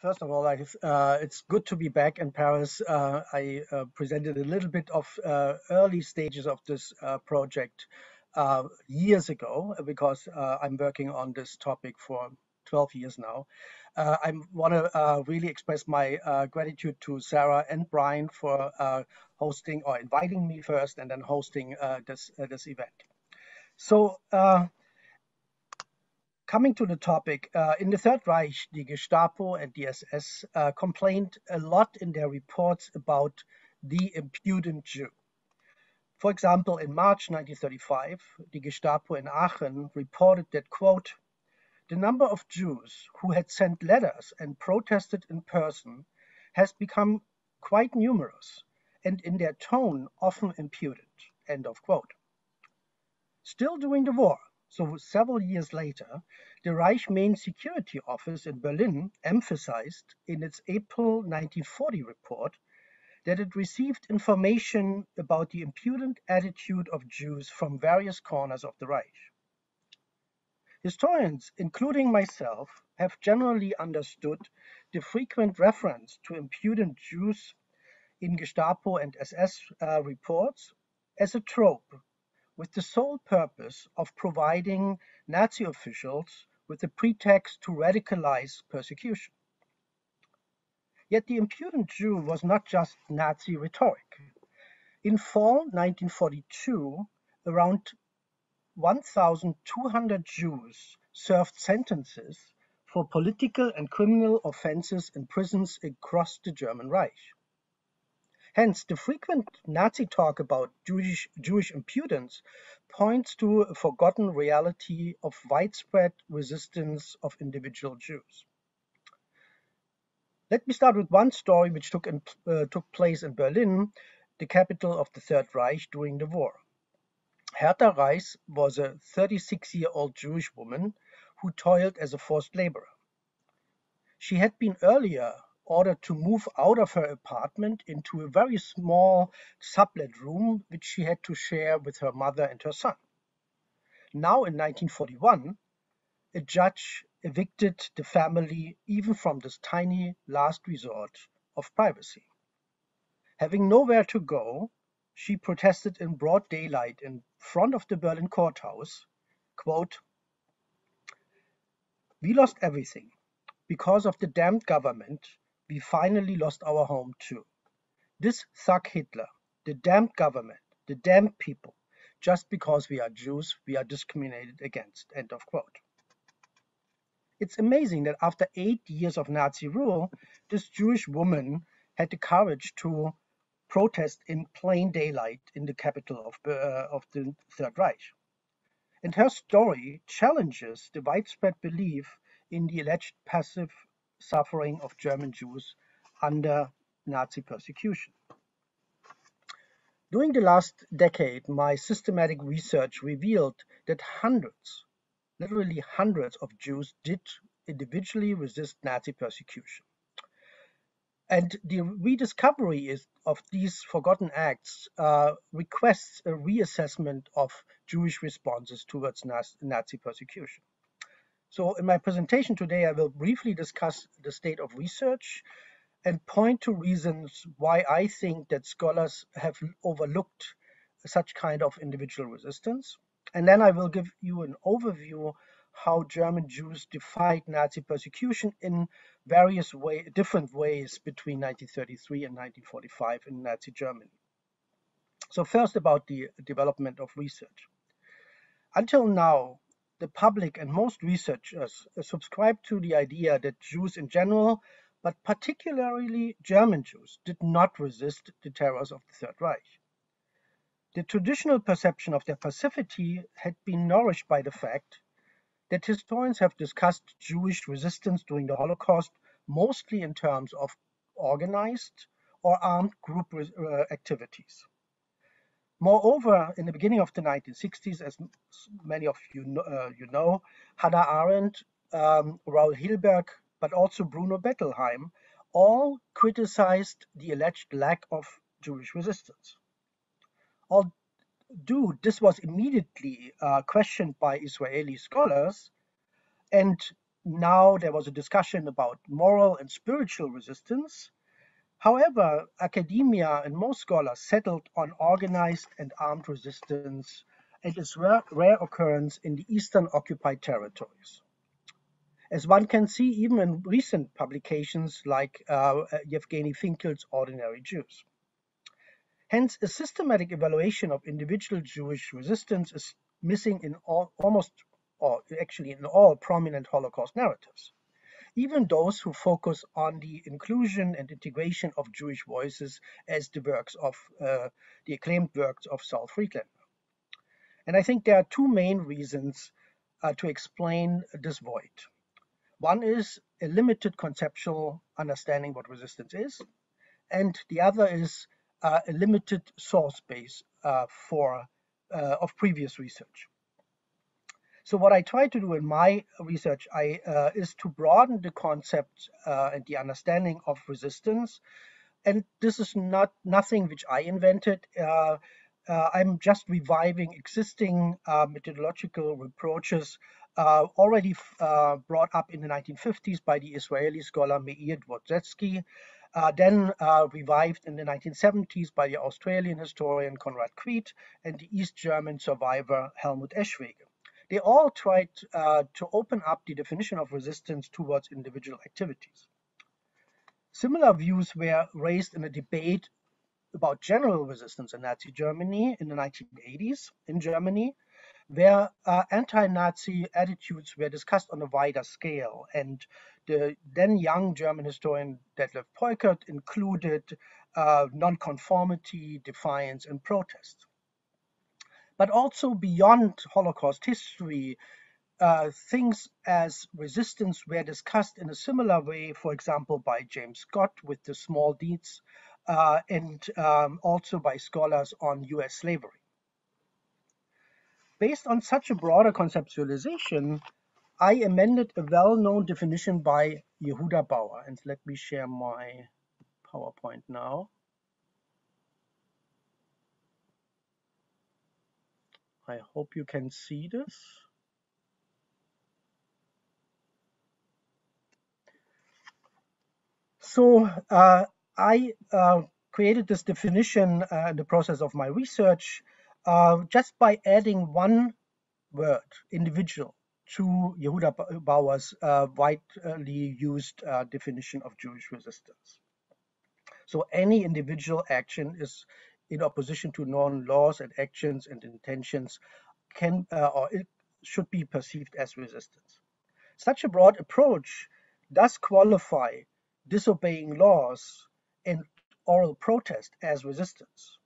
First of all, it's good to be back in Paris. I presented a little bit of early stages of this project years ago, because I'm working on this topic for 12 years now. I want to really express my gratitude to Sarah and Brian for hosting or inviting me first and then hosting this event. So, coming to the topic, in the Third Reich, the Gestapo and the SS complained a lot in their reports about the impudent Jew. For example, in March 1935, the Gestapo in Aachen reported that, quote, "The number of Jews who had sent letters and protested in person has become quite numerous and in their tone often impudent," end of quote. Still during the war, so several years later, the Reich Main Security Office in Berlin emphasized in its April 1940 report that it received information about the impudent attitude of Jews from various corners of the Reich. Historians, including myself, have generally understood the frequent reference to impudent Jews in Gestapo and SS reports as a trope, with the sole purpose of providing Nazi officials with a pretext to radicalize persecution. Yet the impudent Jew was not just Nazi rhetoric. In fall 1942, around 1,200 Jews served sentences for political and criminal offenses in prisons across the German Reich. Hence, the frequent Nazi talk about Jewish impudence points to a forgotten reality of widespread resistance of individual Jews. Let me start with one story which took place in Berlin, the capital of the Third Reich, during the war. Hertha Reis was a 36-year-old Jewish woman who toiled as a forced laborer. She had been earlier ordered to move out of her apartment into a very small sublet room, which she had to share with her mother and her son. Now in 1941, a judge evicted the family even from this tiny last resort of privacy. Having nowhere to go, she protested in broad daylight in front of the Berlin courthouse, quote, "We lost everything. Because of the damned government, we finally lost our home too. This thug Hitler, the damned government, the damned people, just because we are Jews, we are discriminated against," end of quote. It's amazing that after 8 years of Nazi rule, this Jewish woman had the courage to protest in plain daylight in the capital of the Third Reich. And her story challenges the widespread belief in the alleged passive suffering of German Jews under Nazi persecution. During the last decade, my systematic research revealed that hundreds, literally hundreds of Jews did individually resist Nazi persecution. And the rediscovery of these forgotten acts requests a reassessment of Jewish responses towards Nazi persecution. So in my presentation today, I will briefly discuss the state of research and point to reasons why I think that scholars have overlooked such kind of individual resistance. And then I will give you an overview how German Jews defied Nazi persecution in various different ways between 1933 and 1945 in Nazi Germany. So first, about the development of research. Until now, the public and most researchers subscribe to the idea that Jews in general, but particularly German Jews, did not resist the terrors of the Third Reich. The traditional perception of their passivity had been nourished by the fact that historians have discussed Jewish resistance during the Holocaust mostly in terms of organized or armed group activities. Moreover, in the beginning of the 1960s, as many of you know, Hannah Arendt, Raoul Hilberg, but also Bruno Bettelheim, all criticized the alleged lack of Jewish resistance. Although this was immediately questioned by Israeli scholars, and Now there was a discussion about moral and spiritual resistance. However, academia and most scholars settled on organized and armed resistance and its rare occurrence in the eastern occupied territories. As one can see, even in recent publications like Yevgeny Finkel's Ordinary Jews. Hence, a systematic evaluation of individual Jewish resistance is missing in all, almost, or actually in all prominent Holocaust narratives. Even those who focus on the inclusion and integration of Jewish voices as the works of the acclaimed works of Saul Friedländer. And I think there are two main reasons to explain this void. One is a limited conceptual understanding what resistance is, and the other is a limited source base of previous research. So what I try to do in my research is to broaden the concept and the understanding of resistance. And this is nothing which I invented. I'm just reviving existing methodological approaches already brought up in the 1950s by the Israeli scholar Meir Dvodzetsky, then revived in the 1970s by the Australian historian Konrad Kweet and the East German survivor Helmut Eschwege. They all tried to open up the definition of resistance towards individual activities. Similar views were raised in a debate about general resistance in Nazi Germany in the 1980s in Germany, where anti-Nazi attitudes were discussed on a wider scale. And the then young German historian Detlef Peukert included nonconformity, defiance, and protest. But also beyond Holocaust history, things as resistance were discussed in a similar way, for example, by James Scott with the small deeds, and also by scholars on US slavery. Based on such a broader conceptualization, I amended a well-known definition by Yehuda Bauer. And let me share my PowerPoint now. I hope you can see this. So I created this definition in the process of my research just by adding one word, individual, to Yehuda Bauer's widely used definition of Jewish resistance. So any individual action is in opposition to known laws and actions and intentions can or it should be perceived as resistance. Such a broad approach does qualify disobeying laws and oral protest as resistance,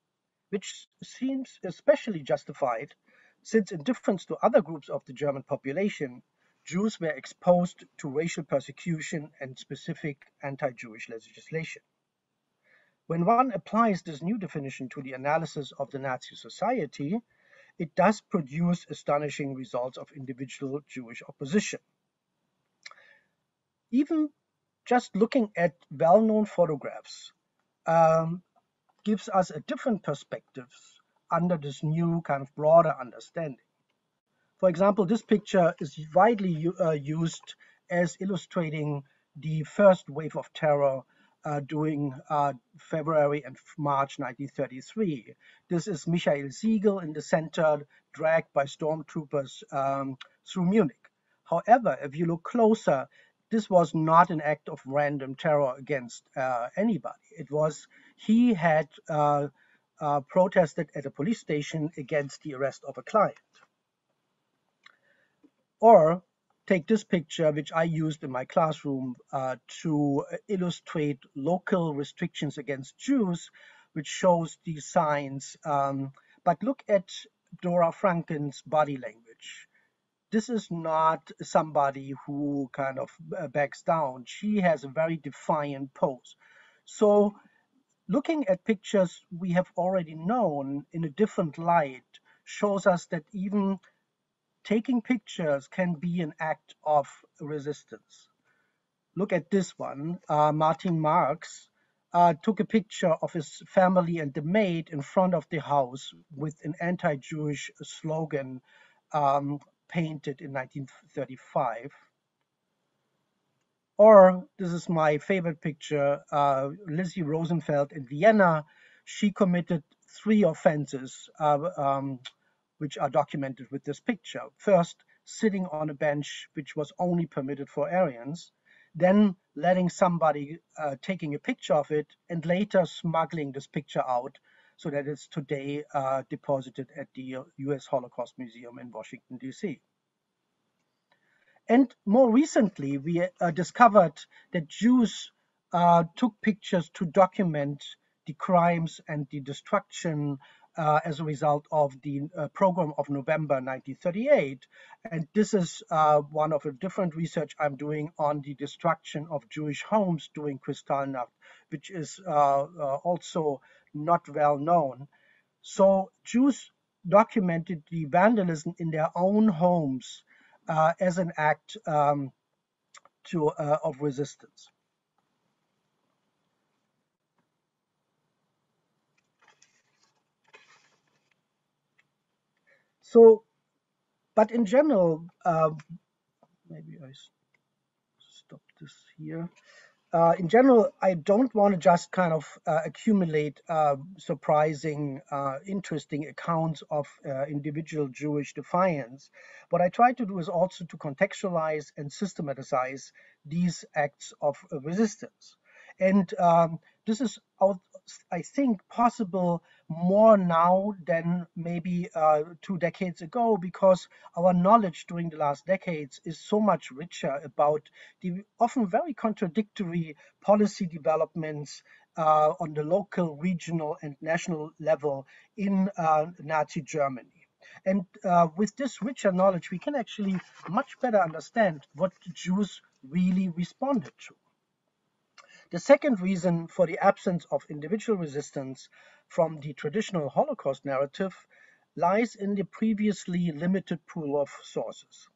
which seems especially justified since, in difference to other groups of the German population, Jews were exposed to racial persecution and specific anti-Jewish legislation. When one applies this new definition to the analysis of the Nazi society, it does produce astonishing results of individual Jewish opposition. Even just looking at well-known photographs gives us a different perspective under this new kind of broader understanding. For example, this picture is widely used as illustrating the first wave of terror during February and March 1933. This is Michael Siegel in the center, dragged by stormtroopers through Munich. However, if you look closer, this was not an act of random terror against anybody. It was, he had protested at a police station against the arrest of a client. Or take this picture, which I used in my classroom to illustrate local restrictions against Jews, which shows these signs. But look at Dora Franken's body language. This is not somebody who kind of backs down. She has a very defiant pose. So looking at pictures we have already known in a different light shows us that even taking pictures can be an act of resistance. Look at this one. Martin Marx took a picture of his family and the maid in front of the house with an anti-Jewish slogan painted in 1935. Or this is my favorite picture, Lizzie Rosenfeld in Vienna. She committed 3 offenses, which are documented with this picture. First, sitting on a bench, which was only permitted for Aryans. Then letting somebody taking a picture of it, and later smuggling this picture out so that it's today deposited at the U.S. Holocaust Museum in Washington, D.C. And more recently, we discovered that Jews took pictures to document the crimes and the destruction as a result of the pogrom of November 1938. And this is one of a different research I'm doing on the destruction of Jewish homes during Kristallnacht, which is also not well known. So Jews documented the vandalism in their own homes as an act of resistance. So, but in general, maybe I stop this here. In general, I don't want to just kind of accumulate surprising, interesting accounts of individual Jewish defiance. What I try to do is also to contextualize and systematize these acts of resistance. And this is, I think, possible more now than maybe 2 decades ago, because our knowledge during the last decades is so much richer about the often very contradictory policy developments on the local, regional, and national level in Nazi Germany. And with this richer knowledge, we can actually much better understand what the Jews really responded to. The second reason for the absence of individual resistance from the traditional Holocaust narrative lies in the previously limited pool of sources.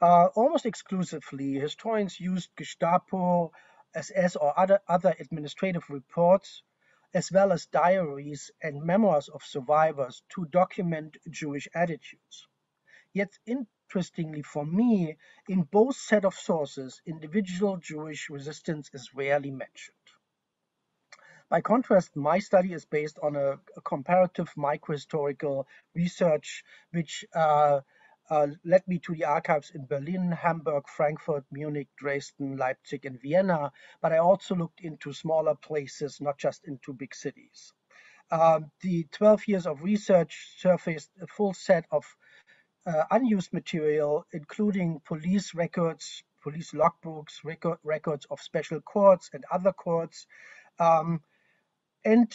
Almost exclusively, historians used Gestapo, SS, or other administrative reports, as well as diaries and memoirs of survivors to document Jewish attitudes. Yet, interestingly for me, in both set of sources, individual Jewish resistance is rarely mentioned. By contrast, my study is based on a comparative microhistorical research, which led me to the archives in Berlin, Hamburg, Frankfurt, Munich, Dresden, Leipzig, and Vienna. But I also looked into smaller places, not just into big cities. The 12 years of research surfaced a full set of unused material, including police records, police logbooks, records of special courts and other courts. And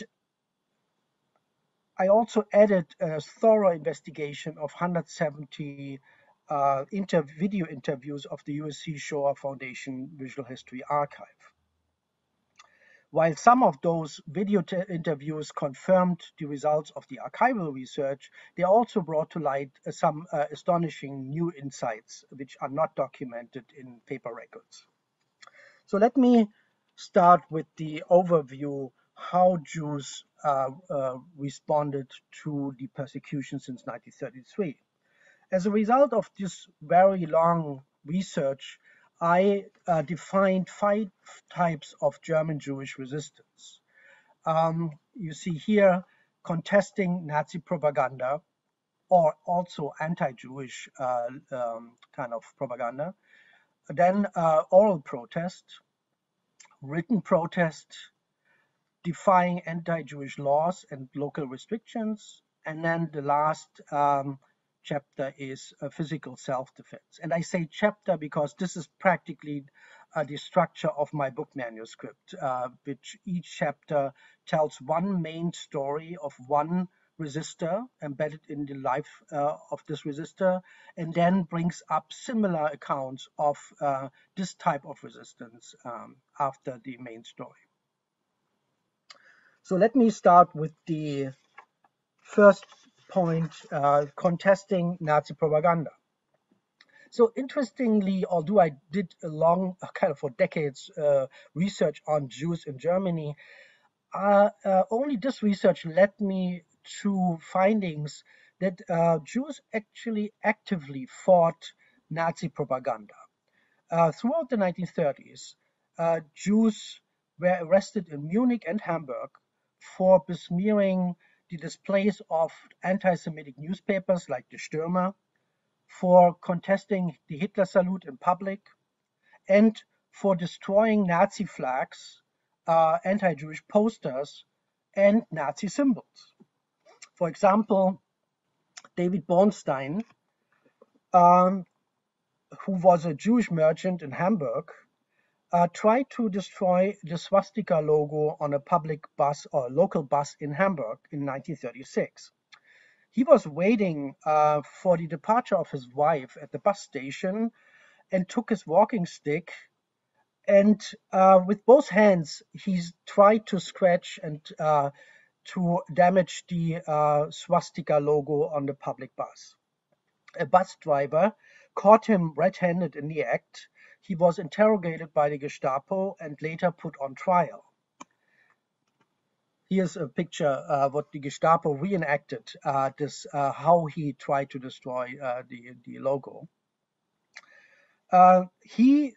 I also added a thorough investigation of 170 video interviews of the USC Shoah Foundation Visual History Archive. While some of those video interviews confirmed the results of the archival research, they also brought to light some astonishing new insights which are not documented in paper records. So let me start with the overview, how Jews responded to the persecution since 1933. As a result of this very long research, I defined 5 types of German Jewish resistance. You see here, contesting Nazi propaganda, or also anti-Jewish kind of propaganda. Then oral protest, written protest, defying anti-Jewish laws and local restrictions. And then the last chapter is physical self-defense. And I say chapter because this is practically the structure of my book manuscript, which each chapter tells one main story of one resistor embedded in the life of this resistor, and then brings up similar accounts of this type of resistance after the main story. So let me start with the first point, contesting Nazi propaganda. So interestingly, although I did a long, kind of for decades, research on Jews in Germany, only this research led me to findings that Jews actually actively fought Nazi propaganda. Throughout the 1930s, Jews were arrested in Munich and Hamburg for besmearing the displays of anti-Semitic newspapers like the Stürmer, for contesting the Hitler salute in public, and for destroying Nazi flags, anti-Jewish posters, and Nazi symbols. For example, David Bornstein, who was a Jewish merchant in Hamburg, tried to destroy the swastika logo on a public bus or a local bus in Hamburg in 1936. He was waiting for the departure of his wife at the bus station and took his walking stick, and with both hands he tried to scratch and to damage the swastika logo on the public bus. A bus driver caught him red-handed in the act. He was interrogated by the Gestapo and later put on trial. Here's a picture of what the Gestapo reenacted, how he tried to destroy the logo. He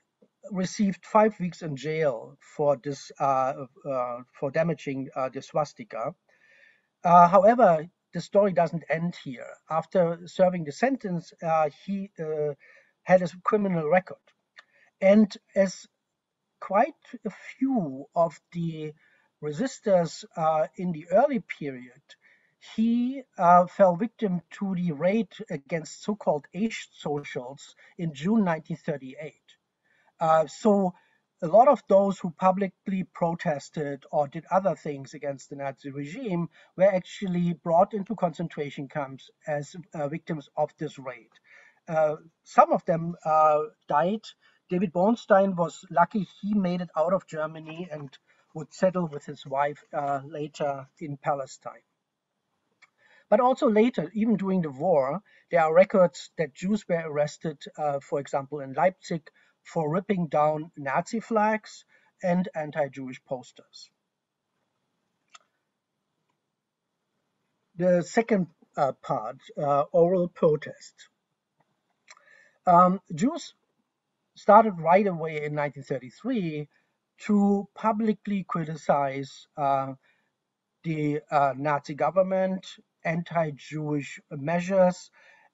received 5 weeks in jail for this for damaging the swastika. However, the story doesn't end here. After serving the sentence, he had a criminal record. And as quite a few of the resistors in the early period, he fell victim to the raid against so-called Asocials in June 1938. So a lot of those who publicly protested or did other things against the Nazi regime were actually brought into concentration camps as victims of this raid. Some of them died. David Bornstein was lucky. He made it out of Germany and would settle with his wife later in Palestine. But also later, even during the war, there are records that Jews were arrested, for example, in Leipzig, for ripping down Nazi flags and anti-Jewish posters. The second part, oral protest. Jews started right away in 1933 to publicly criticize the Nazi government, anti-Jewish measures,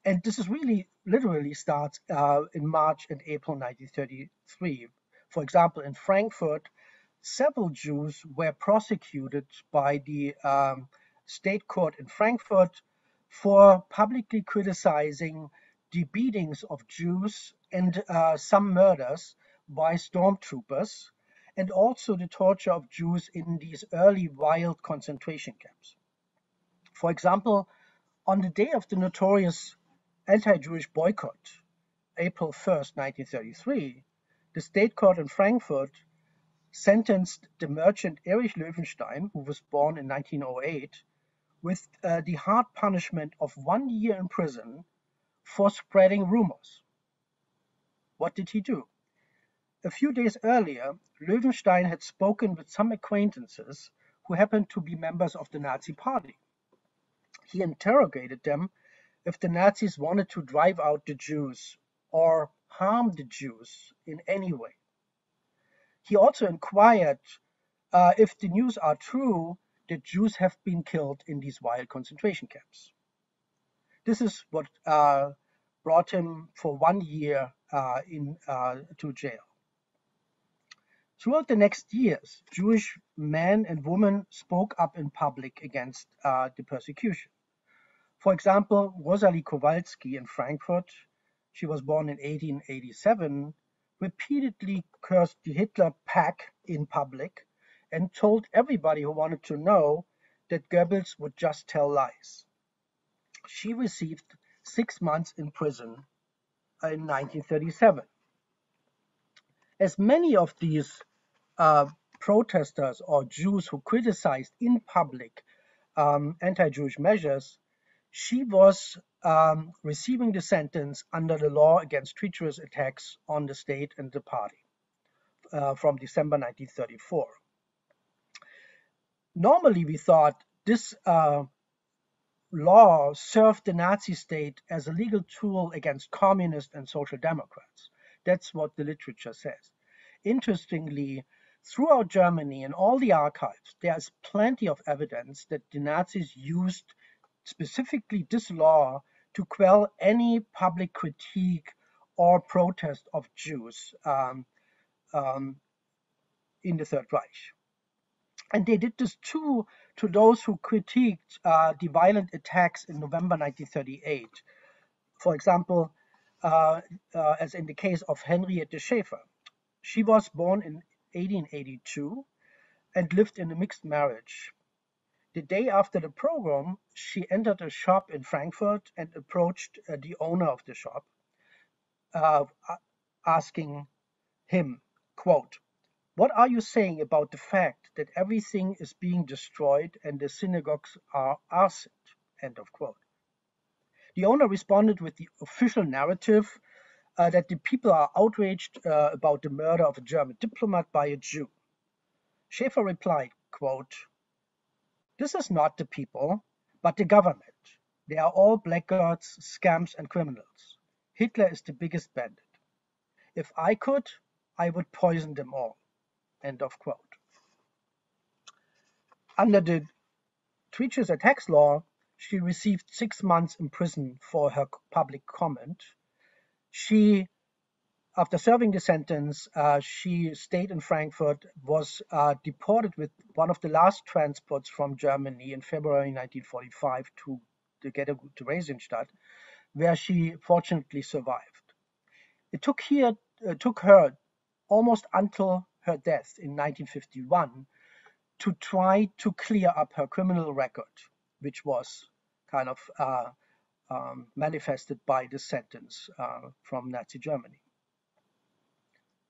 and this is really literally starts in March and April 1933. For example, in Frankfurt, several Jews were prosecuted by the state court in Frankfurt for publicly criticizing the beatings of Jews and some murders by stormtroopers, and also the torture of Jews in these early wild concentration camps. For example, on the day of the notorious anti-Jewish boycott, April 1st, 1933, the state court in Frankfurt sentenced the merchant Erich Löwenstein, who was born in 1908, with the hard punishment of 1 year in prison for spreading rumors. What did he do? A few days earlier, Löwenstein had spoken with some acquaintances who happened to be members of the Nazi Party. He interrogated them if the Nazis wanted to drive out the Jews or harm the Jews in any way. He also inquired if the news are true that Jews have been killed in these wild concentration camps. This is what brought him for 1 year to jail. Throughout the next years, Jewish men and women spoke up in public against the persecution. For example, Rosalie Kowalski in Frankfurt, she was born in 1887, repeatedly cursed the Hitler Pack in public and told everybody who wanted to know that Goebbels would just tell lies. She received 6 months in prison in 1937. As many of these protesters or Jews who criticized in public anti-Jewish measures, she was receiving the sentence under the law against treacherous attacks on the state and the party from December 1934. Normally, we thought this law served the Nazi state as a legal tool against communists and social democrats. That's what the literature says. Interestingly, throughout Germany, in all the archives, there's plenty of evidence that the Nazis used specifically this law to quell any public critique or protest of Jews in the Third Reich. And they did this too to those who critiqued the violent attacks in November 1938. For example, as in the case of Henriette Schaefer. She was born in 1882 and lived in a mixed marriage. The day after the pogrom, she entered a shop in Frankfurt and approached the owner of the shop, asking him, quote, "What are you saying about the fact that everything is being destroyed and the synagogues are arsoned?" End of quote. The owner responded with the official narrative that the people are outraged about the murder of a German diplomat by a Jew. Schaefer replied, quote, "This is not the people, but the government. They are all blackguards, scamps, and criminals. Hitler is the biggest bandit. If I could, I would poison them all." End of quote. Under the Treacherous Attacks Law, she received 6 months in prison for her public comment. She, after serving the sentence, she stayed in Frankfurt, was deported with one of the last transports from Germany in February 1945 to the ghetto to Theresienstadt, where she fortunately survived. It took her almost until her death in 1951 to try to clear up her criminal record, which was kind of manifested by the sentence from Nazi Germany.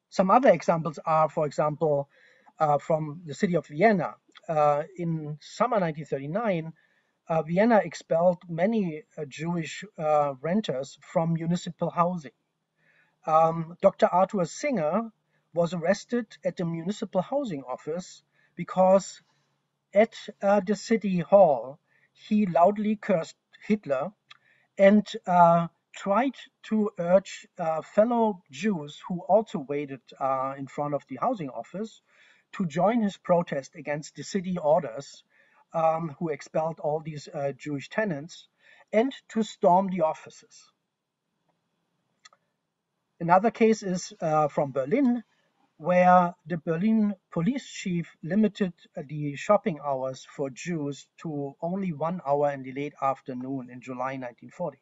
Some other examples are, for example, from the city of Vienna. In summer 1939, Vienna expelled many Jewish renters from municipal housing. Dr. Arthur Singer was arrested at the municipal housing office because at the city hall, he loudly cursed Hitler and tried to urge fellow Jews who also waited in front of the housing office to join his protest against the city orders who expelled all these Jewish tenants and to storm the offices. Another case is from Berlin, where the Berlin police chief limited the shopping hours for Jews to only 1 hour in the late afternoon in July 1940.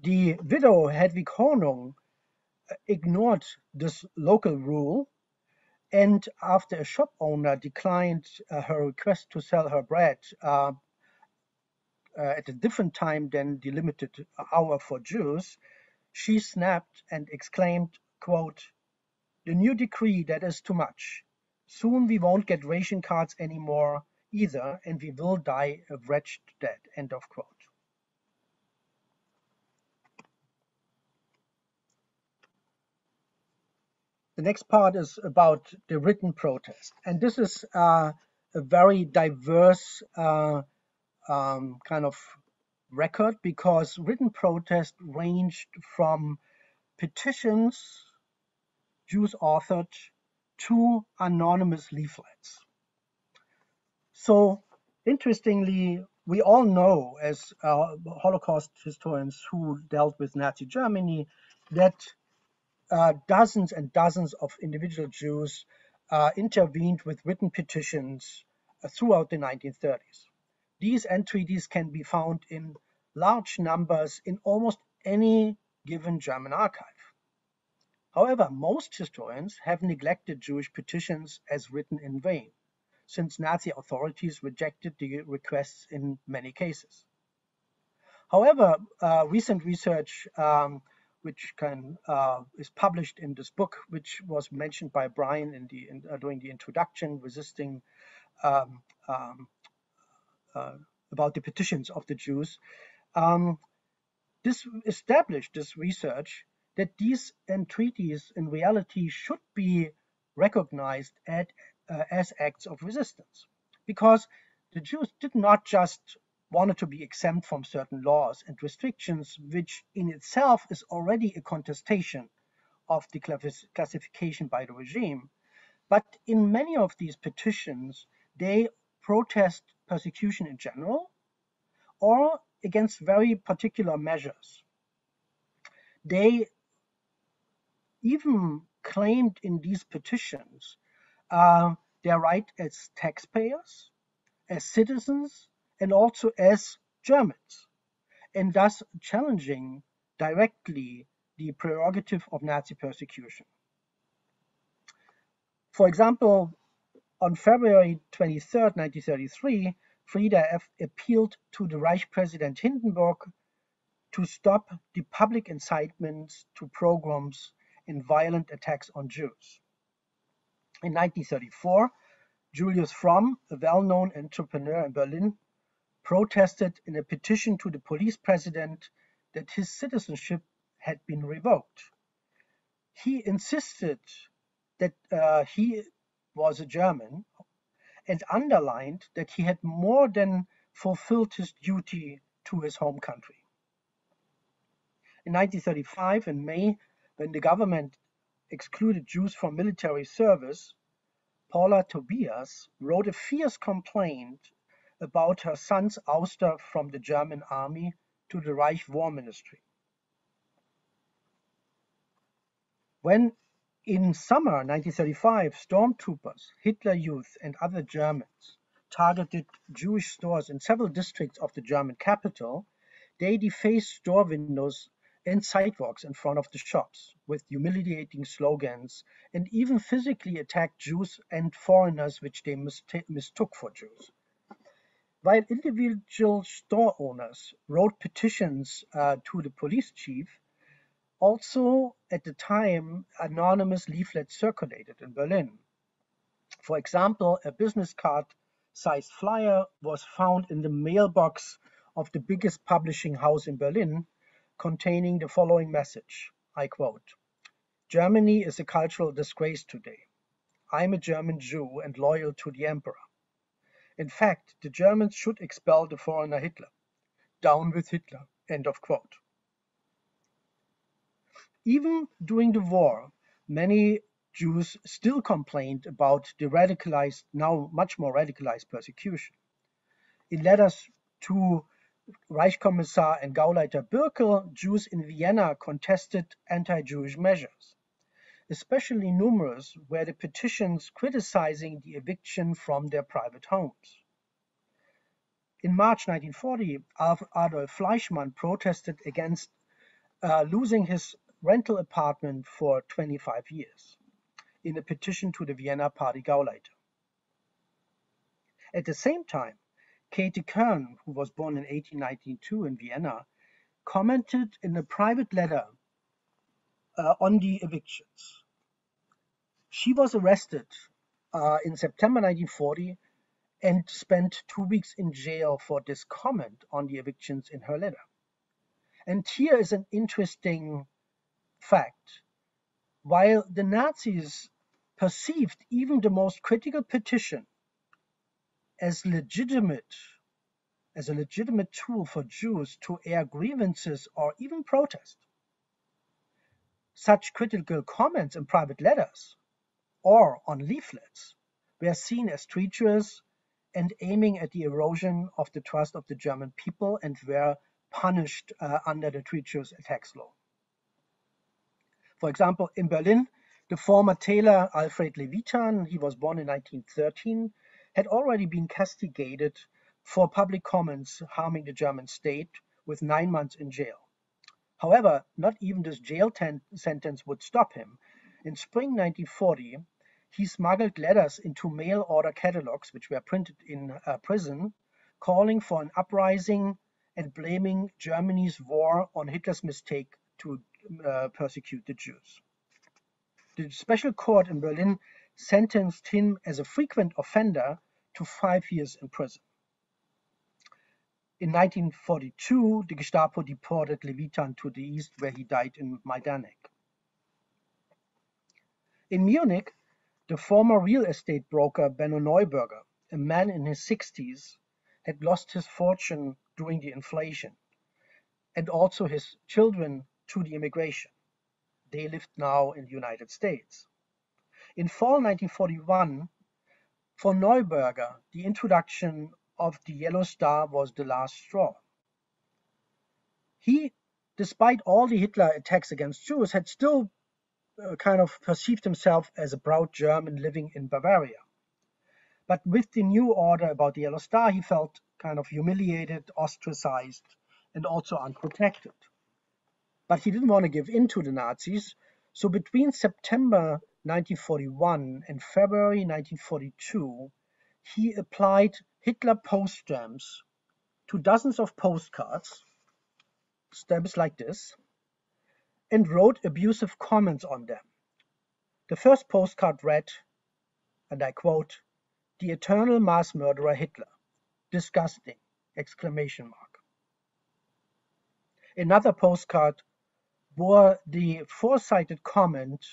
The widow Hedwig Hornung ignored this local rule, and after a shop owner declined her request to sell her bread at a different time than the limited hour for Jews, she snapped and exclaimed, quote, "The new decree, that is too much. Soon we won't get ration cards anymore either, and we will die a wretched death." End of quote. The next part is about the written protest. And this is a very diverse kind of record, because written protest ranged from petitions, Jews authored, to anonymous leaflets. So interestingly, we all know as Holocaust historians who dealt with Nazi Germany that dozens and dozens of individual Jews intervened with written petitions throughout the 1930s. These entreaties can be found in large numbers in almost any given German archive. However, most historians have neglected Jewish petitions as written in vain, since Nazi authorities rejected the requests in many cases. However, recent research, which is published in this book, which was mentioned by Brian in the, during the introduction, Resisting about the petitions of the Jews, this established, this research, that these entreaties in reality should be recognized as acts of resistance, because the Jews did not just wanted to be exempt from certain laws and restrictions, which in itself is already a contestation of the classification by the regime. But in many of these petitions, they protest persecution in general or against very particular measures. They even claimed in these petitions their right as taxpayers, as citizens, and also as Germans, and thus challenging directly the prerogative of Nazi persecution. For example, on February 23, 1933, Frieda F. appealed to the Reich President Hindenburg to stop the public incitements to pogroms and violent attacks on Jews. In 1934, Julius Fromm, a well-known entrepreneur in Berlin, protested in a petition to the police president that his citizenship had been revoked. He insisted that he was a German and underlined that he had more than fulfilled his duty to his home country. In 1935, in May, when the government excluded Jews from military service, Paula Tobias wrote a fierce complaint about her son's ouster from the German army to the Reich War Ministry. When in summer 1935, stormtroopers, Hitler Youth and other Germans targeted Jewish stores in several districts of the German capital, they defaced store windows and sidewalks in front of the shops with humiliating slogans and even physically attacked Jews and foreigners which they mistook for Jews. While individual store owners wrote petitions to the police chief, also at the time anonymous leaflets circulated in Berlin. For example, a business card-sized flyer was found in the mailbox of the biggest publishing house in Berlin, containing the following message, I quote, "Germany is a cultural disgrace today. I'm a German Jew and loyal to the emperor. In fact, the Germans should expel the foreigner Hitler. Down with Hitler," end of quote. Even during the war, many Jews still complained about the radicalized, now much more radicalized persecution. In letters to Reichskommissar and Gauleiter Birkel, Jews in Vienna contested anti-Jewish measures. Especially numerous were the petitions criticizing the eviction from their private homes. In March 1940, Adolf Fleischmann protested against losing his rental apartment for 25 years in a petition to the Vienna Party Gauleiter. At the same time, Käthe Kern, who was born in 1892 in Vienna, commented in a private letter on the evictions. She was arrested in September 1940 and spent 2 weeks in jail for this comment on the evictions in her letter. And here is an interesting fact. While the Nazis perceived even the most critical petition as a legitimate tool for Jews to air grievances or even protest, such critical comments in private letters or on leaflets were seen as treacherous and aiming at the erosion of the trust of the German people and were punished under the treacherous attacks law. For example, in Berlin, the former tailor Alfred Levitan, he was born in 1913, had already been castigated for public comments harming the German state with 9 months in jail. However, not even this jail sentence would stop him. In spring 1940, he smuggled letters into mail order catalogs, which were printed in prison, calling for an uprising and blaming Germany's war on Hitler's mistake to persecute the Jews. The special court in Berlin sentenced him as a frequent offender to 5 years in prison. In 1942, the Gestapo deported Levitan to the east, where he died in Majdanek. In Munich, the former real estate broker Benno Neuberger, a man in his 60s, had lost his fortune during the inflation, and also his children to the immigration. They lived now in the United States. In fall 1941, for Neuberger, the introduction of the Yellow Star was the last straw. He, despite all the Hitler attacks against Jews, had still kind of perceived himself as a proud German living in Bavaria. But with the new order about the Yellow Star, he felt kind of humiliated, ostracized, and also unprotected. But he didn't want to give in to the Nazis. So between September 1941 and February 1942, he applied Hitler post stamps to dozens of postcards, stamps like this, and wrote abusive comments on them. The first postcard read, and I quote, "The eternal mass murderer Hitler. Disgusting!" Exclamation mark. Another postcard bore the four-sided comment,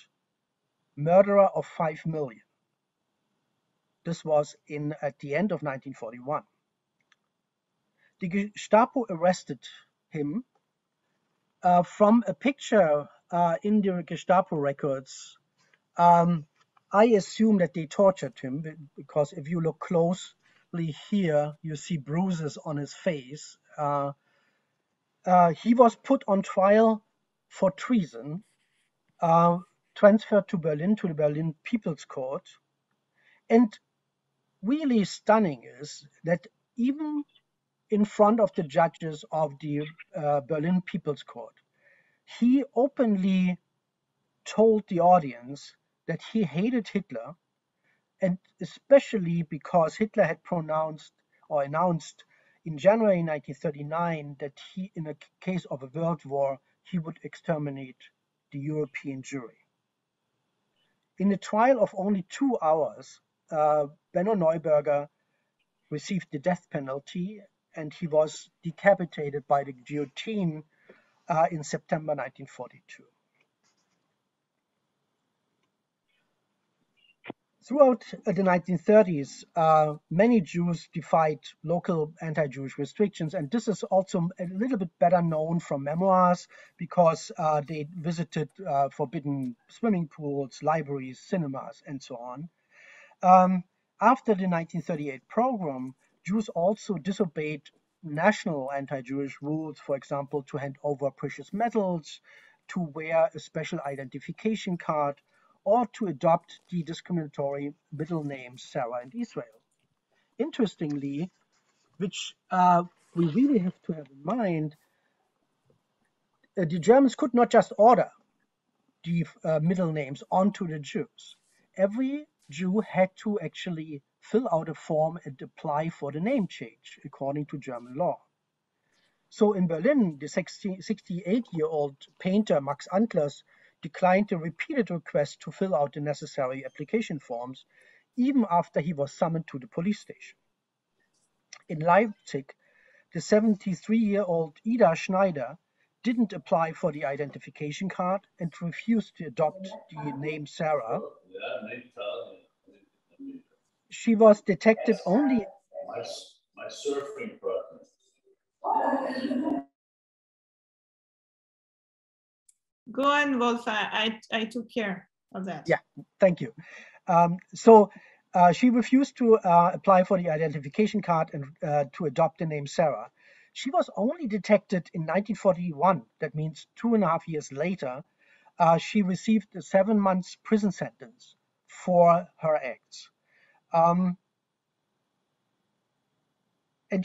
"Murderer of 5 million. This was at the end of 1941. The Gestapo arrested him from a picture in the Gestapo records. I assume that they tortured him, because if you look closely here, you see bruises on his face. He was put on trial for treason, transferred to Berlin, to the Berlin People's Court. And really stunning is that even in front of the judges of the Berlin People's Court, he openly told the audience that he hated Hitler, and especially because Hitler had pronounced or announced in January 1939 that he, in a case of a world war, he would exterminate the European Jewry. In a trial of only 2 hours, Benno Neuberger received the death penalty, and he was decapitated by the guillotine in September 1942. Throughout the 1930s, many Jews defied local anti-Jewish restrictions, and this is also a little bit better known from memoirs, because they visited forbidden swimming pools, libraries, cinemas, and so on. After the 1938 program, Jews also disobeyed national anti-Jewish rules, for example, to hand over precious metals, to wear a special identification card, or to adopt the discriminatory middle names Sarah and Israel. Interestingly, which we really have to have in mind, the Germans could not just order the middle names onto the Jews. Every Jew had to actually fill out a form and apply for the name change according to German law. So in Berlin, the 68-year-old painter Max Antlers declined the repeated request to fill out the necessary application forms, even after he was summoned to the police station. In Leipzig, the 73-year-old Ida Schneider didn't apply for the identification card and refused to adopt the name Sarah. She was detected only... My surfing partner. Go on, Wolf. I took care of that. Yeah, thank you. She refused to apply for the identification card and to adopt the name Sarah. She was only detected in 1941. That means 2.5 years later. She received a 7-month prison sentence for her acts. And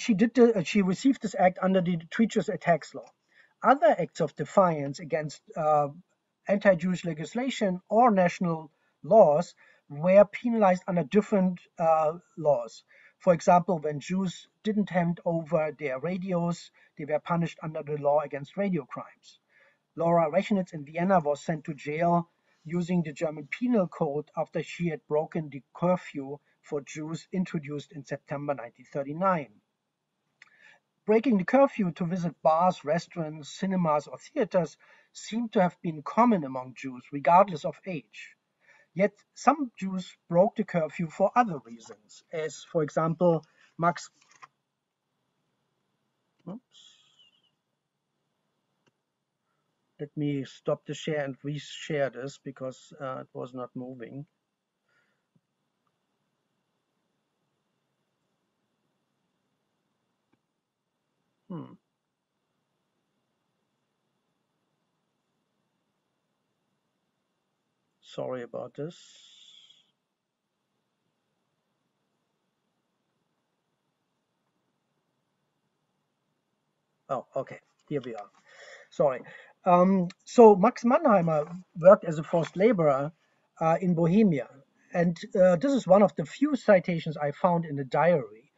she received this act under the Treacherous Attacks Law. Other acts of defiance against anti-Jewish legislation or national laws were penalized under different laws. For example, when Jews didn't hand over their radios, they were punished under the law against radio crimes. Laura Reschnitz in Vienna was sent to jail using the German Penal Code after she had broken the curfew for Jews introduced in September 1939. Breaking the curfew to visit bars, restaurants, cinemas, or theaters seemed to have been common among Jews, regardless of age. Yet some Jews broke the curfew for other reasons, as, for example, Max Oops. Let me stop the share and reshare this because it was not moving. Sorry about this. Oh, okay, here we are. Sorry. So Max Mannheimer worked as a forced laborer in Bohemia. And this is one of the few citations I found in the diary.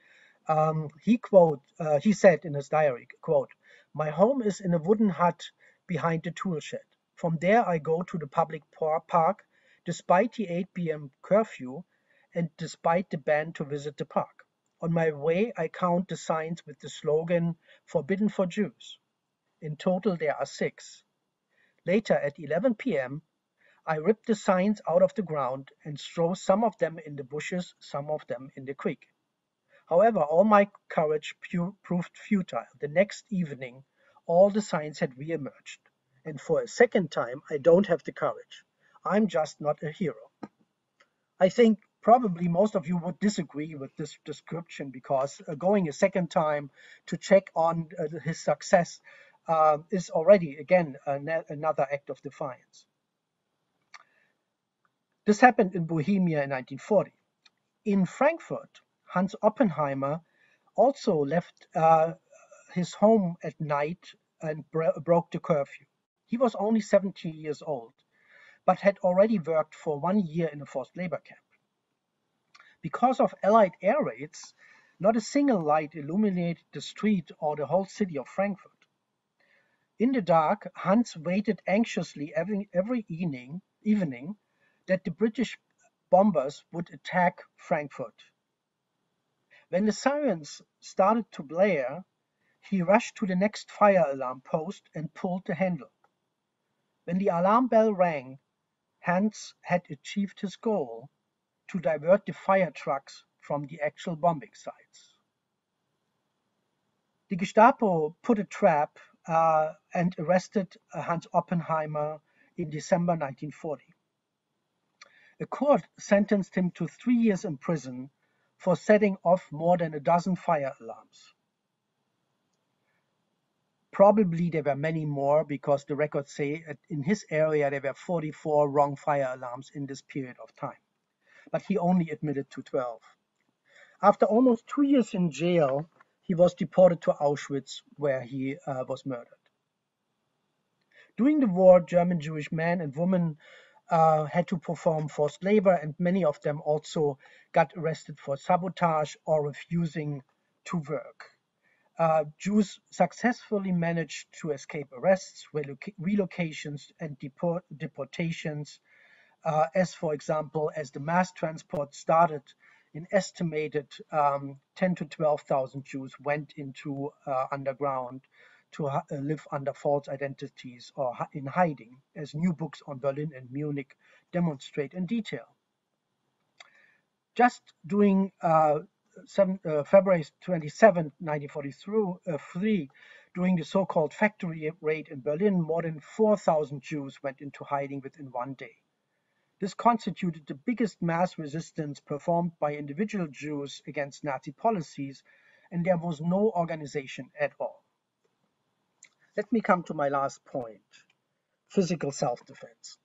He said in his diary, quote, "My home is in a wooden hut behind the tool shed. From there I go to the public park, despite the 8 p.m. curfew and despite the ban to visit the park. On my way I count the signs with the slogan, 'Forbidden for Jews.' In total there are 6. Later at 11 p.m. I rip the signs out of the ground and throw some of them in the bushes, some of them in the creek. However, all my courage proved futile. The next evening all the signs had re-emerged. And for a second time, I don't have the courage. I'm just not a hero." I think probably most of you would disagree with this description because going a second time to check on his success is already, again, another act of defiance. This happened in Bohemia in 1940. In Frankfurt, Hans Oppenheimer also left his home at night and broke the curfew. He was only 17 years old, but had already worked for 1 year in a forced labor camp. Because of Allied air raids, not a single light illuminated the street or the whole city of Frankfurt. In the dark, Hans waited anxiously every evening that the British bombers would attack Frankfurt. When the sirens started to blare, he rushed to the next fire alarm post and pulled the handle. When the alarm bell rang, Hans had achieved his goal to divert the fire trucks from the actual bombing sites. The Gestapo put a trap and arrested Hans Oppenheimer in December 1940. A court sentenced him to 3 years in prison for setting off more than a dozen fire alarms. Probably there were many more because the records say in his area there were 44 wrong fire alarms in this period of time. But he only admitted to 12. After almost 2 years in jail, he was deported to Auschwitz where he was murdered. During the war, German Jewish men and women had to perform forced labor, and many of them also got arrested for sabotage or refusing to work. Jews successfully managed to escape arrests, relocations, and deportations, as, for example, as the mass transport started, an estimated 10,000 to 12,000 Jews went into underground to live under false identities or in hiding, as new books on Berlin and Munich demonstrate in detail. Just during February 27, 1943, during the so-called factory raid in Berlin, more than 4,000 Jews went into hiding within 1 day. This constituted the biggest mass resistance performed by individual Jews against Nazi policies, and there was no organization at all. Let me come to my last point, physical self-defense.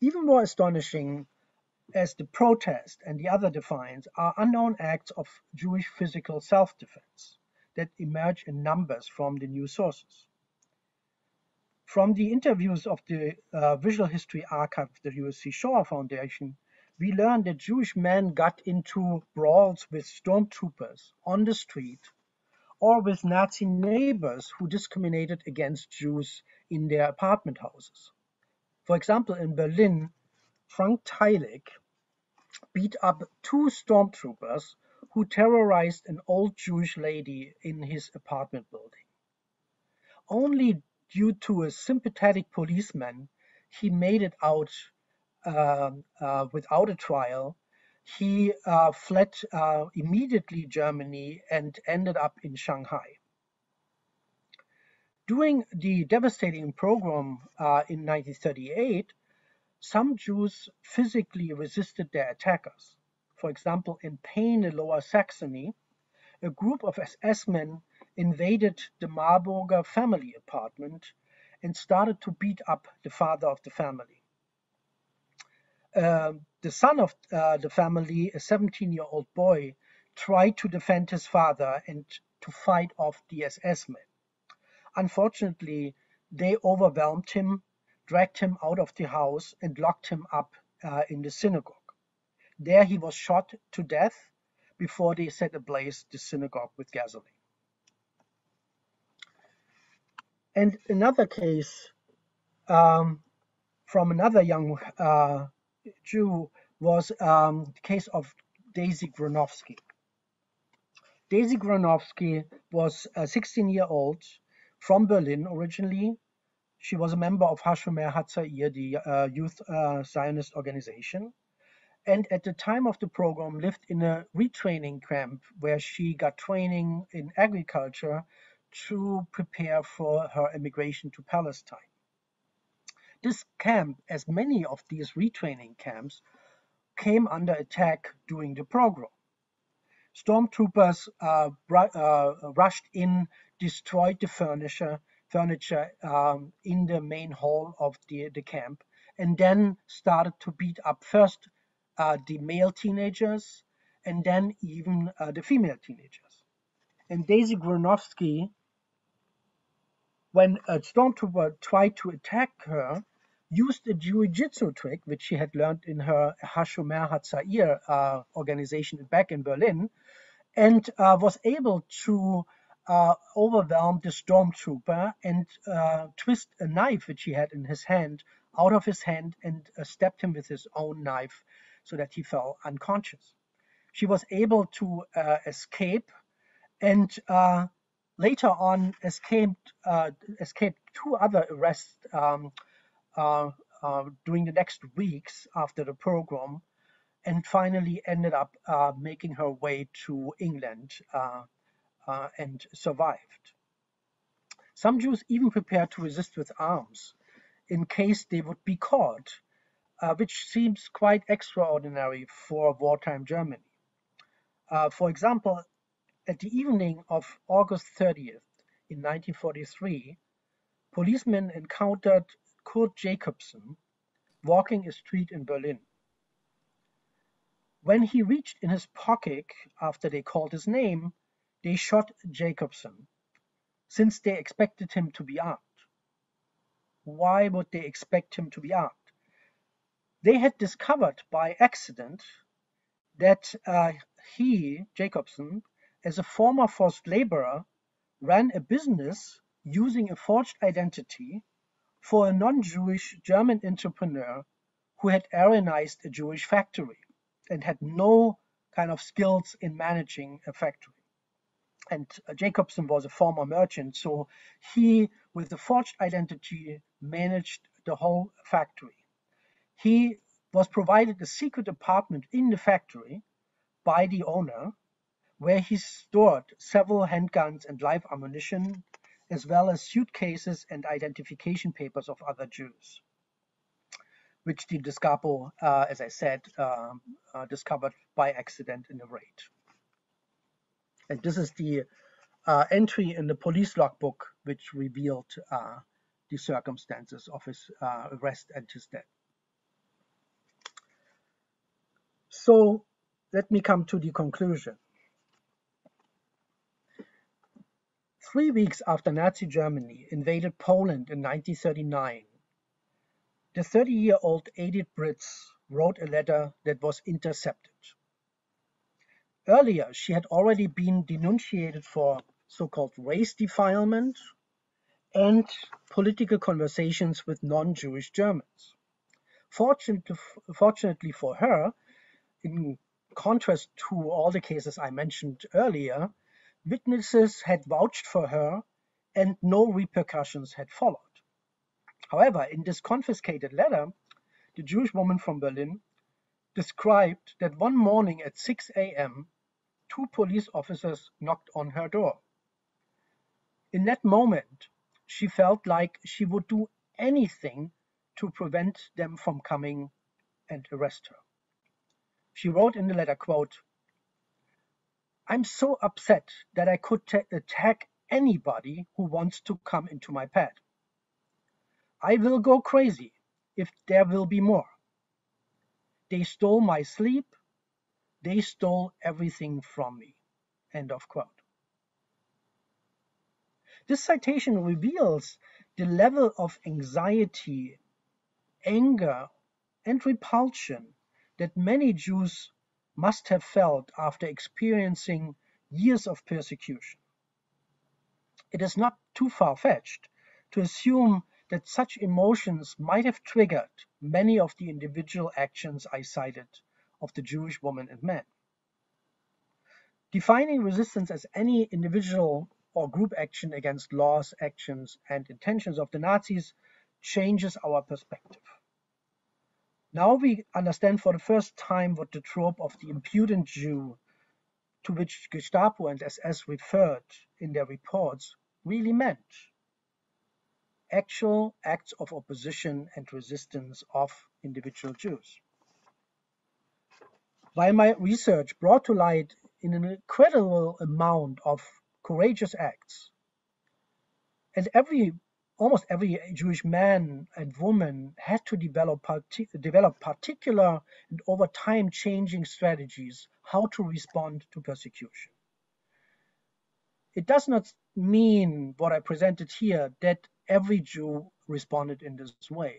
Even more astonishing as the protest and the other defiance are unknown acts of Jewish physical self-defense that emerge in numbers from the new sources. From the interviews of the Visual History Archive of the USC Shoah Foundation, we learned that Jewish men got into brawls with stormtroopers on the street or with Nazi neighbors who discriminated against Jews in their apartment houses. For example, in Berlin, Frank Teilig beat up 2 stormtroopers who terrorized an old Jewish lady in his apartment building. Only due to a sympathetic policeman, he made it out without a trial. He fled immediately Germany and ended up in Shanghai. During the devastating pogrom in 1938, some Jews physically resisted their attackers. For example, in Peine, Lower Saxony, a group of SS men invaded the Marburger family apartment and started to beat up the father of the family. The son of the family, a 17-year-old boy, tried to defend his father and to fight off the SS men. Unfortunately, they overwhelmed him, dragged him out of the house, and locked him up in the synagogue. There he was shot to death before they set ablaze the synagogue with gasoline. And another case from another young Jew was the case of Daisy Granovsky. Daisy Granovsky was a 16-year-old from Berlin originally. She was a member of Hashomer Hatzair, the youth Zionist organization. And at the time of the program, lived in a retraining camp where she got training in agriculture to prepare for her emigration to Palestine. This camp, as many of these retraining camps, came under attack during the pogrom. Stormtroopers rushed in, destroyed the furniture in the main hall of the camp, and then started to beat up first the male teenagers and then even the female teenagers. And Daisy Granovsky, when a stormtrooper tried to attack her, used a jiu-jitsu trick, which she had learned in her Hashomer Hatzair organization back in Berlin, and was able to overwhelm the stormtrooper and twist a knife which he had in his hand out of his hand and stabbed him with his own knife so that he fell unconscious. She was able to escape and later on escaped two other arrests during the next weeks after the pogrom, and finally ended up making her way to England and survived. Some Jews even prepared to resist with arms in case they would be caught, which seems quite extraordinary for wartime Germany. For example, at the evening of August 30th in 1943, policemen encountered Kurt Jacobsen walking a street in Berlin. When he reached in his pocket after they called his name, they shot Jacobsen, since they expected him to be armed. Why would they expect him to be armed? They had discovered by accident that he, Jacobsen, as a former forced laborer, ran a business using a forged identity for a non-Jewish German entrepreneur who had Aryanized a Jewish factory and had no kind of skills in managing a factory. And Jacobsen was a former merchant, so he, with the forged identity, managed the whole factory. He was provided a secret apartment in the factory by the owner, where he stored several handguns and live ammunition, as well as suitcases and identification papers of other Jews, which the Gestapo, as I said, discovered by accident in a raid. And this is the entry in the police logbook, which revealed the circumstances of his arrest and his death. So let me come to the conclusion. 3 weeks after Nazi Germany invaded Poland in 1939, the 30-year-old aided Brits wrote a letter that was intercepted. Earlier, she had already been denunciated for so-called race defilement and political conversations with non-Jewish Germans. Fortunately for her, in contrast to all the cases I mentioned earlier, witnesses had vouched for her and no repercussions had followed. However, in this confiscated letter, the Jewish woman from Berlin described that one morning at 6 a.m., two police officers knocked on her door. In that moment, she felt like she would do anything to prevent them from coming and arrest her. She wrote in the letter, quote, "I'm so upset that I could attack anybody who wants to come into my pad. I will go crazy if there will be more. They stole my sleep. They stole everything from me." End of quote. This citation reveals the level of anxiety, anger, and repulsion that many Jews must have felt after experiencing years of persecution. It is not too far-fetched to assume that such emotions might have triggered many of the individual actions I cited of the Jewish woman and man. Defining resistance as any individual or group action against laws, actions, and intentions of the Nazis changes our perspective. Now we understand for the first time what the trope of the impudent Jew, to which Gestapo and SS referred in their reports, really meant. Actual acts of opposition and resistance of individual Jews. While my research brought to light an incredible amount of courageous acts, and almost every Jewish man and woman had to develop particular and over time changing strategies how to respond to persecution. It does not mean what I presented here that every Jew responded in this way,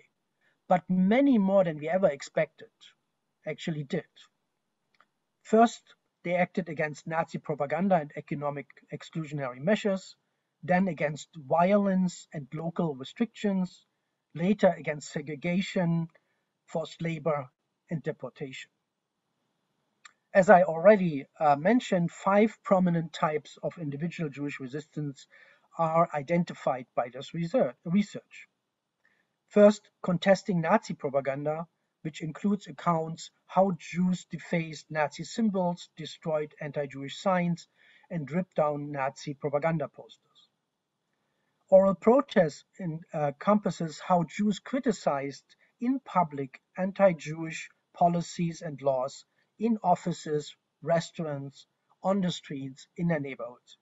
but many more than we ever expected actually did. First, they acted against Nazi propaganda and economic exclusionary measures, then against violence and local restrictions, later against segregation, forced labor, and deportation. As I already mentioned, 5 prominent types of individual Jewish resistance are identified by this research. First, contesting Nazi propaganda, which includes accounts how Jews defaced Nazi symbols, destroyed anti-Jewish signs, and ripped down Nazi propaganda posters. Oral protest encompasses how Jews criticized in public anti-Jewish policies and laws in offices, restaurants, on the streets, in their neighborhoods.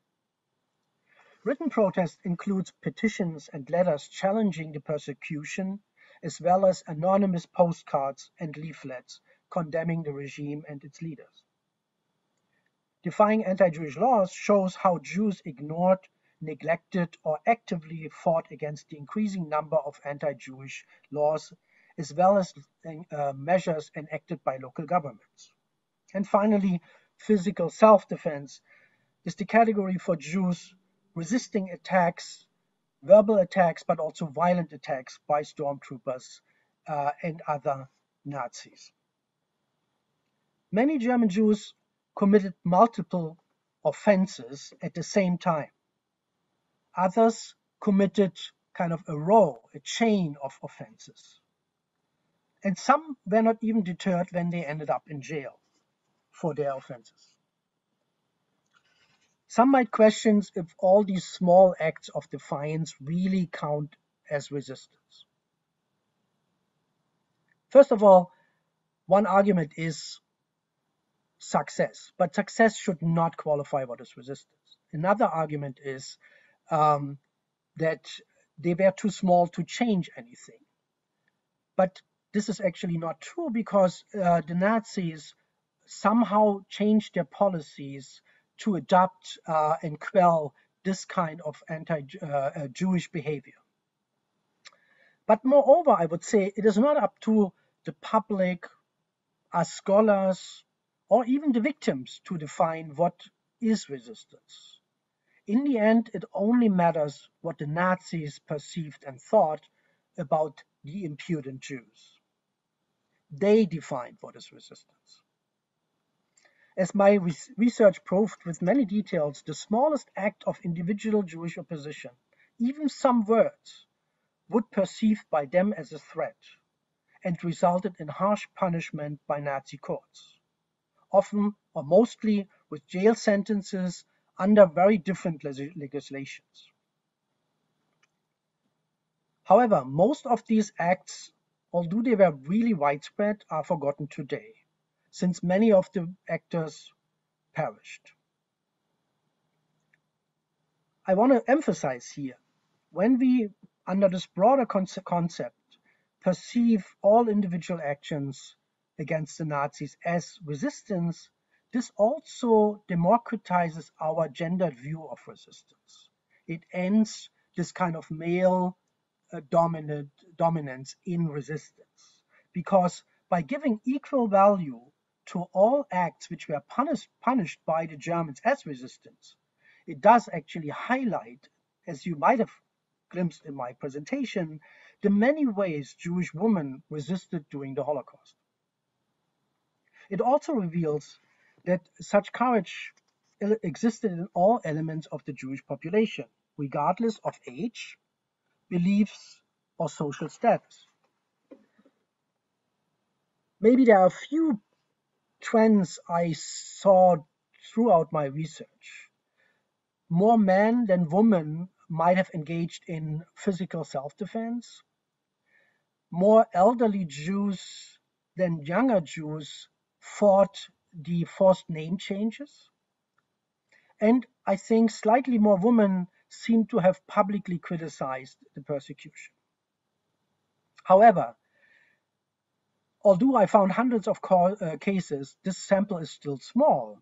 Written protest includes petitions and letters challenging the persecution, as well as anonymous postcards and leaflets condemning the regime and its leaders. Defying anti-Jewish laws shows how Jews ignored, neglected, or actively fought against the increasing number of anti-Jewish laws, as well as measures enacted by local governments. And finally, physical self-defense is the category for Jews resisting attacks, verbal attacks, but also violent attacks by stormtroopers and other Nazis. Many German Jews committed multiple offenses at the same time. Others committed kind of a row, a chain of offenses. And some were not even deterred when they ended up in jail for their offenses. Some might question if all these small acts of defiance really count as resistance. First of all, one argument is success, but success should not qualify what is resistance. Another argument is that they were too small to change anything. But this is actually not true, because the Nazis somehow changed their policies to adopt and quell this kind of anti-Jewish behavior. But moreover, I would say it is not up to the public, us scholars, or even the victims to define what is resistance. In the end, it only matters what the Nazis perceived and thought about the impudent Jews. They defined what is resistance. As my research proved with many details, the smallest act of individual Jewish opposition, even some words, would be perceived by them as a threat and resulted in harsh punishment by Nazi courts, often or mostly with jail sentences under very different legislations. However, most of these acts, although they were really widespread, are forgotten today, since many of the actors perished. I want to emphasize here, when we, under this broader concept, perceive all individual actions against the Nazis as resistance, this also democratizes our gendered view of resistance. It ends this kind of male dominance in resistance, because by giving equal value to all acts which were punished by the Germans as resistance, it does actually highlight, as you might have glimpsed in my presentation, the many ways Jewish women resisted during the Holocaust. It also reveals that such courage existed in all elements of the Jewish population, regardless of age, beliefs, or social status. Maybe there are a few trends I saw throughout my research. More men than women might have engaged in physical self-defense. More elderly Jews than younger Jews fought the forced name changes. And I think slightly more women seem to have publicly criticized the persecution. However, although I found hundreds of cases, this sample is still small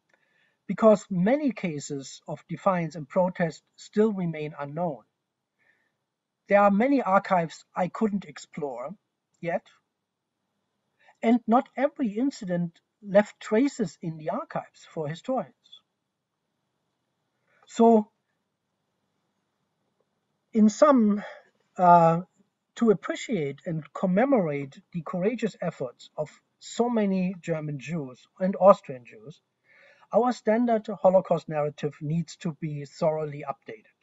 because many cases of defiance and protest still remain unknown. There are many archives I couldn't explore yet, and not every incident left traces in the archives for historians. So, in sum, to appreciate and commemorate the courageous efforts of so many German Jews and Austrian Jews, our standard Holocaust narrative needs to be thoroughly updated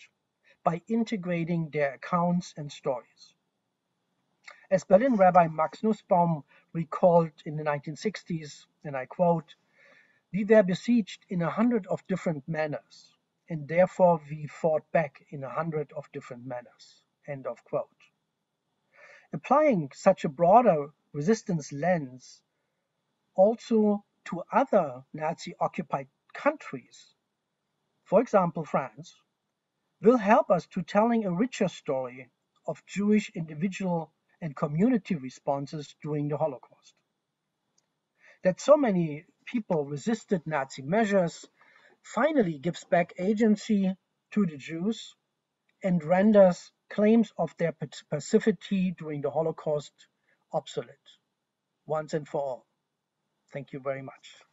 by integrating their accounts and stories. As Berlin Rabbi Max Nussbaum recalled in the 1960s, and I quote, "We were besieged in 100 of different manners, and therefore we fought back in 100 of different manners," end of quote. Applying such a broader resistance lens also to other Nazi-occupied countries, for example France, will help us to telling a richer story of Jewish individual and community responses during the Holocaust. That so many people resisted Nazi measures finally gives back agency to the Jews and renders claims of their passivity during the Holocaust obsolete, once and for all. Thank you very much.